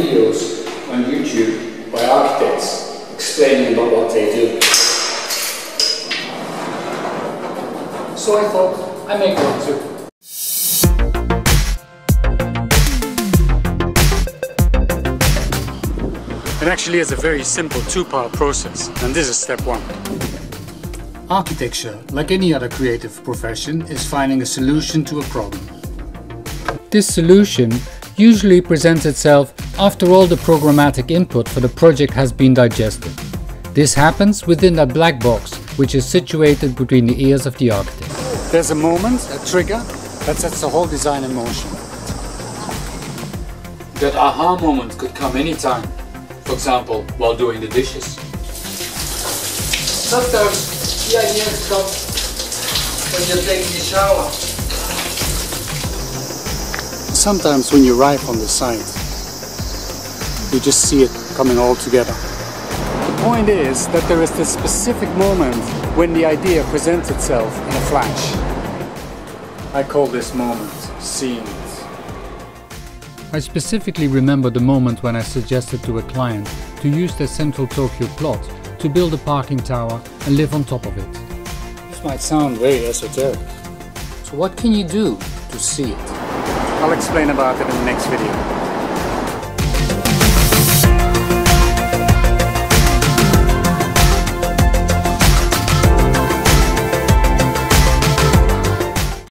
videos on YouTube by architects explaining about what they do. So I thought, I make one too. It actually is a very simple two-part process, and this is step one. Architecture, like any other creative profession, is finding a solution to a problem. This solution usually presents itself after all the programmatic input for the project has been digested. This happens within that black box, which is situated between the ears of the architect. There's a moment, a trigger, that sets the whole design in motion. That aha moment could come anytime, for example, while doing the dishes. Sometimes the idea stops when you're taking a shower. Sometimes when you arrive on the site, you just see it coming all together. The point is that there is this specific moment when the idea presents itself in a flash. I call this moment seeing it. I specifically remember the moment when I suggested to a client to use their central Tokyo plot to build a parking tower and live on top of it. This might sound very esoteric. So what can you do to see it? I'll explain about it in the next video.